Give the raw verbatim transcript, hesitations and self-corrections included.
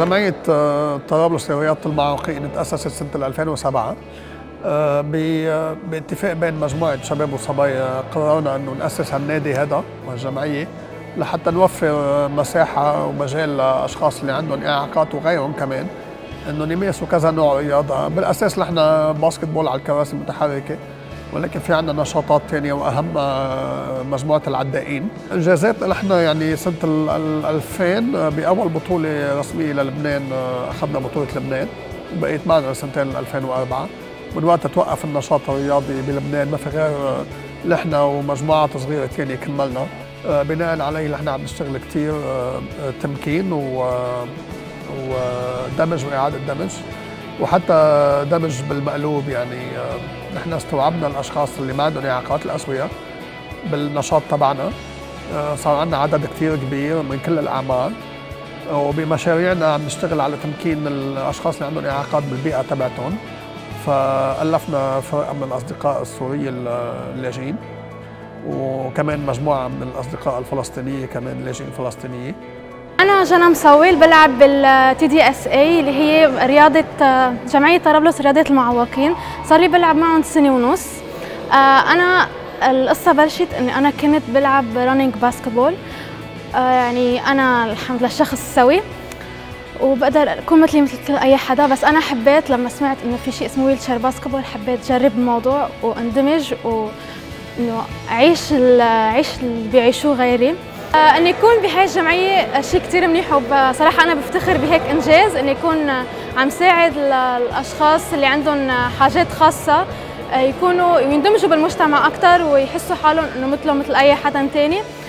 جمعية طرابلس لرياضة المعاقين اتأسست سنة ألفين وسبعة باتفاق بين مجموعة شباب وصبايا. قررنا أنه نأسس هالنادي هذا والجمعية لحتى نوفر مساحة ومجال لأشخاص اللي عندهم إعاقات وغيرهم كمان أنهم يمارسوا كذا نوع رياضة. بالأساس نحن باسكتبول على الكراسي المتحركة، ولكن في عندنا نشاطات ثانيه واهم مجموعه العدائين. انجازات نحن يعني سنه ألفين باول بطوله رسميه للبنان اخذنا بطوله لبنان، وبقيت معنا سنتين ألفين وأربعة. من وقتها توقف النشاط الرياضي بلبنان، ما في غير نحن ومجموعات صغيره ثانيه كملنا. بناء عليه نحن عم نشتغل كثير تمكين ودمج واعاده دمج وحتى دمج بالمقلوب. يعني نحن استوعبنا الاشخاص اللي ما عندهم اعاقات الاسوياء بالنشاط تبعنا، صار عندنا عدد كثير كبير من كل الاعمار، وبمشاريعنا عم نشتغل على تمكين الاشخاص اللي عندهم اعاقات بالبيئه تبعتهم. فالفنا فرقه من الاصدقاء السوريين اللاجئين، وكمان مجموعه من الاصدقاء الفلسطينيه كمان لاجئين فلسطينيه. أنا جنى مصويل بلعب بال تي دي إس إيه اللي هي رياضة جمعية طرابلس رياضة المعاقين، صار لي بلعب معهم سنة ونص. أنا القصة بلشت إني أنا كنت بلعب رننج باسكتبول، يعني أنا الحمد لله شخص سوي وبقدر أكون مثلي مثل كل أي حدا، بس أنا حبيت لما سمعت إنه في شيء اسمه ويلتشير باسكتبول حبيت جرب الموضوع واندمج وإنه أعيش العيش اللي بيعيشوه غيري. أن يكون بهاي الجمعية شيء كتير منيح، وبصراحة أنا بفتخر بهيك إنجاز أن يكون عم ساعد الأشخاص اللي عندهم حاجات خاصة يكونوا يندمجوا بالمجتمع أكتر ويحسوا حالهم أنه مثلهم مثل أي حدا تاني.